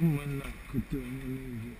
when not doing the music.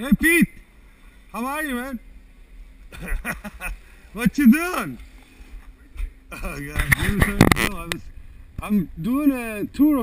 Hey Pete, how are you, man? What you doing? Oh God, I'm doing a tour of